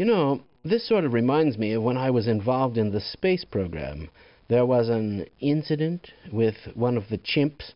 You know, this sort of reminds me of when I was involved in the space program. There was an incident with one of the chimps